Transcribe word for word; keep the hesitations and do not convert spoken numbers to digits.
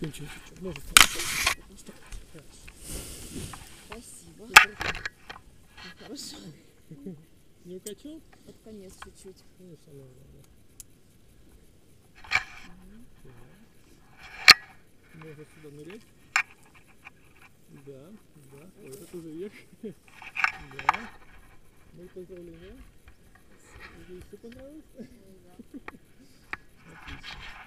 Чуть -чуть -чуть. Спасибо. Хорошо. Не укачал? Под конец чуть-чуть. Можно сюда нырять. Да, да. Ой, это уже вверх. Да. Ну, поздравляю. Уже еще понравилось? Отлично.